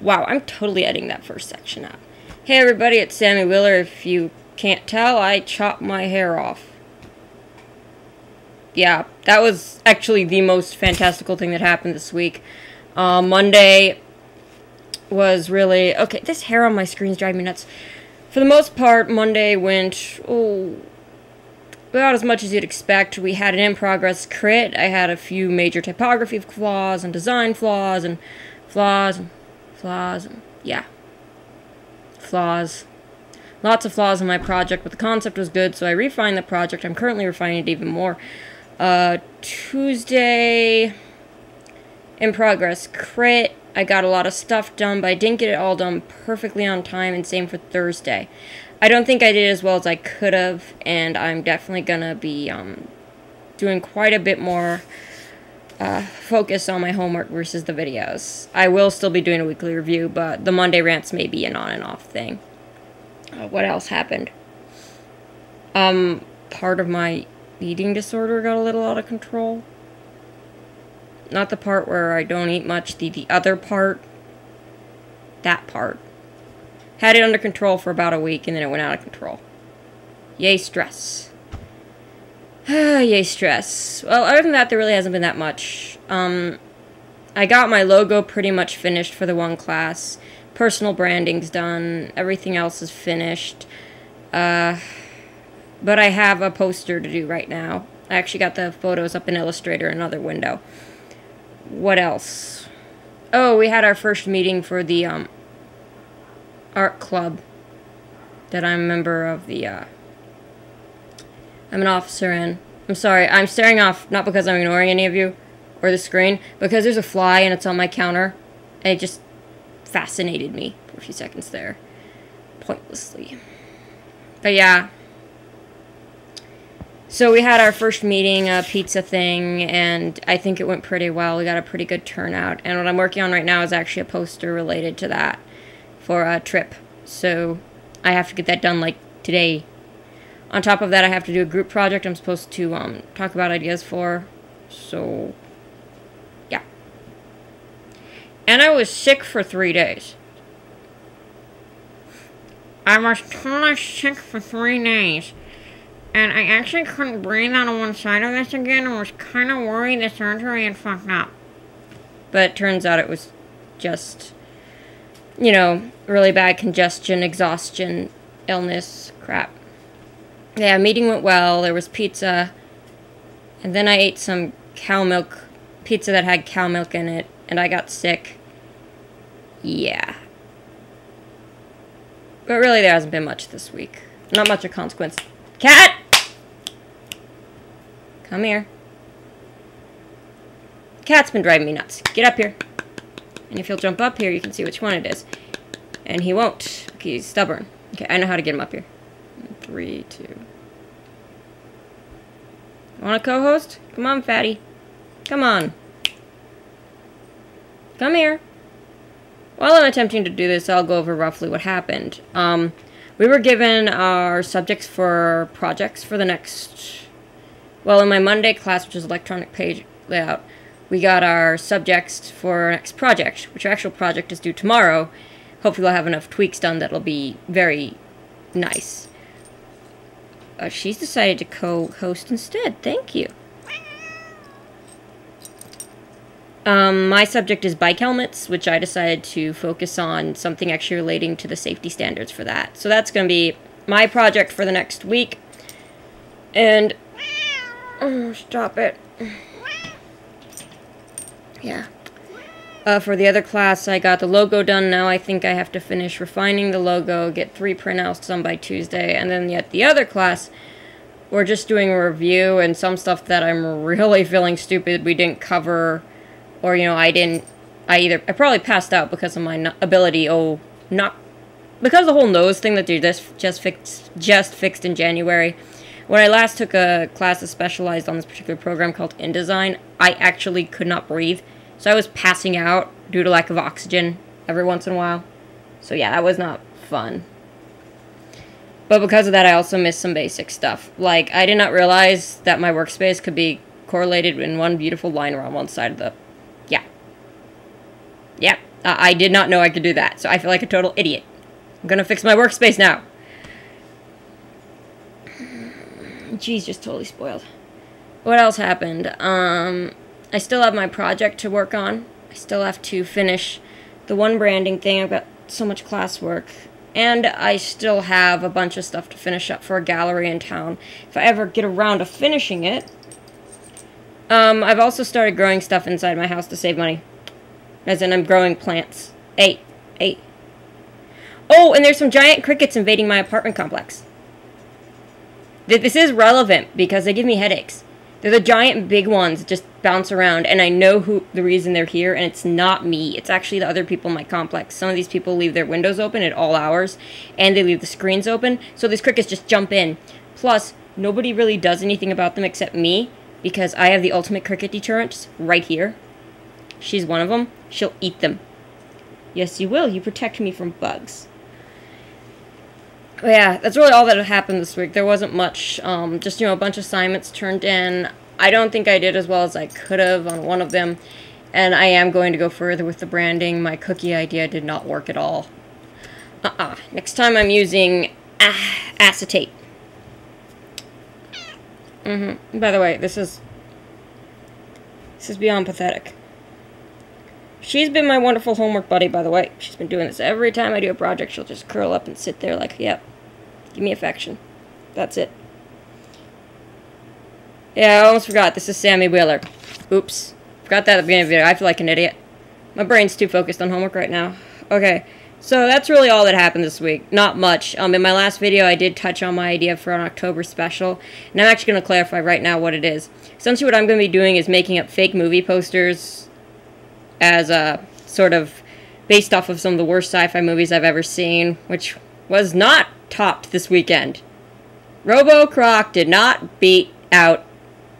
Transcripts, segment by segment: Wow, I'm totally editing that first section out. Hey everybody, it's Sami Wheeler. If you can't tell, I chopped my hair off. Yeah, that was actually the most fantastical thing that happened this week. Monday was really... Okay, this hair on my screen's driving me nuts. For the most part, Monday went... Oh, about as much as you'd expect. We had an in-progress crit. I had a few major typography flaws and design flaws and flaws and yeah. Flaws. Lots of flaws in my project, but the concept was good, so I refined the project. I'm currently refining it even more. Tuesday, in-progress crit. I got a lot of stuff done, but I didn't get it all done perfectly on time, and same for Thursday. I don't think I did as well as I could have, and I'm definitely gonna be doing quite a bit more focus on my homework versus the videos. I will still be doing a weekly review, but the Monday rants may be an on and off thing. What else happened? Part of my eating disorder got a little out of control. Not the part where I don't eat much, the other part. That part. Had it under control for about a week, and then it went out of control. Yay, stress. Yay, stress. Well, other than that, there really hasn't been that much. I got my logo pretty much finished for the one class. Personal branding's done. Everything else is finished. But I have a poster to do right now. I actually got the photos up in Illustrator, another window. What else? Oh, we had our first meeting for the, art club that I'm a member of the, I'm an officer in. I'm sorry, I'm staring off, not because I'm ignoring any of you, or the screen, because there's a fly and it's on my counter, and it just fascinated me for a few seconds there. Pointlessly. But yeah. So we had our first meeting, a pizza thing, and I think it went pretty well. We got a pretty good turnout, and what I'm working on right now is actually a poster related to that. For a trip, so I have to get that done like today. On top of that, I have to do a group project I'm supposed to talk about ideas for, so yeah. And I was sick for 3 days. I was totally sick for 3 days, and I actually couldn't breathe out of one side of this again, and was kind of worried the surgery had fucked up. But it turns out it was just, you know, really bad congestion, exhaustion, illness, crap. Yeah, meeting went well, there was pizza, and then I ate some cow milk, pizza that had cow milk in it, and I got sick. Yeah. But really there hasn't been much this week. Not much of consequence. Cat! Come here. Cat's been driving me nuts. Get up here. And if he'll jump up here, you can see which one it is. And he won't. Okay, he's stubborn. Okay, I know how to get him up here. 3, 2. Want a co-host? Come on, fatty. Come on. Come here. While I'm attempting to do this, I'll go over roughly what happened. We were given our subjects for projects for the next... Well, in my Monday class, which is electronic page layout, we got our subjects for our next project, which our actual project is due tomorrow. Hopefully I'll have enough tweaks done that'll be very nice. She's decided to co-host instead. Thank you. My subject is bike helmets, which I decided to focus on something actually relating to the safety standards for that. So that's going to be my project for the next week. And... Oh, stop it. Yeah. For the other class, I got the logo done. Now I think I have to finish refining the logo, get 3 printouts done by Tuesday, and then at the other class, we're just doing a review and some stuff that I'm really feeling stupid we didn't cover, or, you know, I probably passed out because of my because of the whole nose thing that they just fixed in January. When I last took a class that specialized on this particular program called InDesign, I actually could not breathe. So I was passing out due to lack of oxygen every once in a while. So yeah, that was not fun. But because of that, I also missed some basic stuff. Like, I did not realize that my workspace could be correlated in one beautiful line around one side of the... Yeah. Yeah. I did not know I could do that, so I feel like a total idiot. I'm gonna fix my workspace now. Jeez, just totally spoiled. What else happened? I still have my project to work on. I still have to finish the one branding thing. I've got so much classwork. And I still have a bunch of stuff to finish up for a gallery in town, if I ever get around to finishing it. I've also started growing stuff inside my house to save money. As in, I'm growing plants. Hey. Oh, and there's some giant crickets invading my apartment complex. This is relevant because they give me headaches. They're the giant big ones that just bounce around, and I know the reason they're here, and it's not me. It's actually the other people in my complex. Some of these people leave their windows open at all hours, and they leave the screens open, so these crickets just jump in. Plus, nobody really does anything about them except me, because I have the ultimate cricket deterrent right here. She's one of them. She'll eat them. Yes, you will. You protect me from bugs. But yeah, that's really all that happened this week. There wasn't much, just, you know, a bunch of assignments turned in. I don't think I did as well as I could have on one of them, and I am going to go further with the branding. My cookie idea did not work at all. Next time I'm using acetate. By the way, this is beyond pathetic. She's been my wonderful homework buddy, by the way. She's been doing this every time I do a project. She'll just curl up and sit there like, yep, give me affection. That's it. Yeah, I almost forgot. This is Sami Wheeler. Oops. Forgot that at the beginning of the video. I feel like an idiot. My brain's too focused on homework right now. Okay, so that's really all that happened this week. Not much. In my last video, I did touch on my idea for an October special, and I'm actually going to clarify right now what it is. Essentially, what I'm going to be doing is making up fake movie posters, as a sort of based off of some of the worst sci-fi movies I've ever seen, which was not topped this weekend. Robocroc did not beat out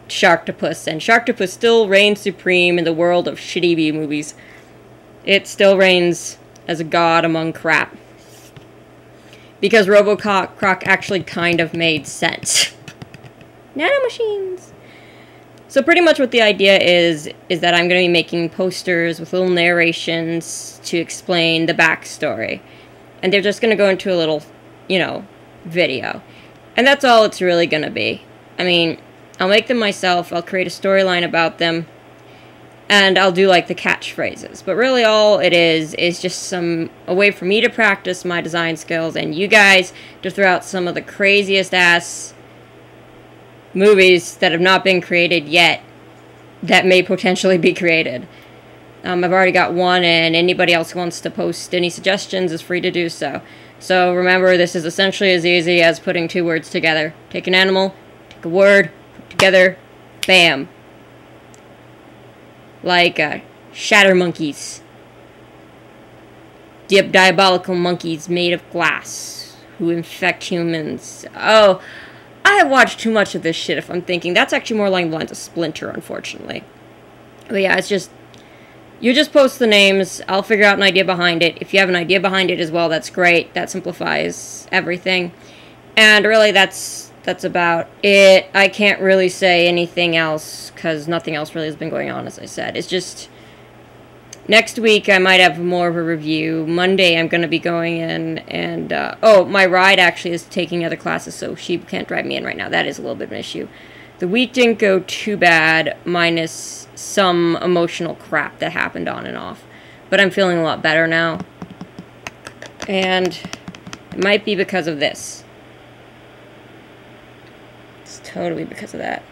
Sharktopus, and Sharktopus still reigns supreme in the world of shitty B movies. It still reigns as a god among crap. Because Robocroc actually kind of made sense. Nanomachines! So pretty much what the idea is that I'm going to be making posters with little narrations to explain the backstory. And they're just going to go into a little, you know, video. And that's all it's really going to be. I mean, I'll make them myself, I'll create a storyline about them, and I'll do, like, the catchphrases. But really all it is just a way for me to practice my design skills and you guys to throw out some of the craziest-ass movies that have not been created yet that may potentially be created. I've already got one, and anybody else who wants to post any suggestions is free to do so. So remember, this is essentially as easy as putting two words together. Take an animal, take a word, put together, bam. Like shatter monkeys. Diabolical monkeys made of glass who infect humans. Oh, I have watched too much of this shit if I'm thinking. That's actually more along the lines of Splinter, unfortunately. But yeah, it's just, you just post the names, I'll figure out an idea behind it. If you have an idea behind it as well, that's great. That simplifies everything. And really, that's about it. I can't really say anything else, because nothing else really has been going on, as I said. It's just, next week I might have more of a review. Monday I'm going to be going in and, oh, my ride actually is taking other classes, so she can't drive me in right now. That is a little bit of an issue. The week didn't go too bad, minus some emotional crap that happened on and off. But I'm feeling a lot better now. And it might be because of this. It's totally because of that.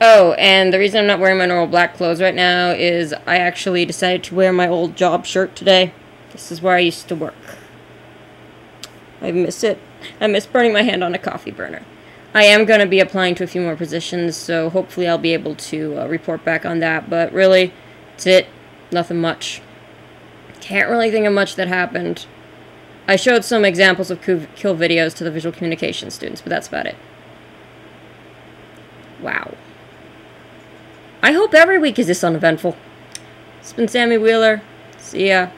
Oh, and the reason I'm not wearing my normal black clothes right now is I actually decided to wear my old job shirt today. This is where I used to work. I miss it. I miss burning my hand on a coffee burner. I am going to be applying to a few more positions, so hopefully I'll be able to report back on that. But really, that's it. Nothing much. Can't really think of much that happened. I showed some examples of kill videos to the visual communication students, but that's about it. Wow. I hope every week is this uneventful. It's been Sami Wheeler. See ya.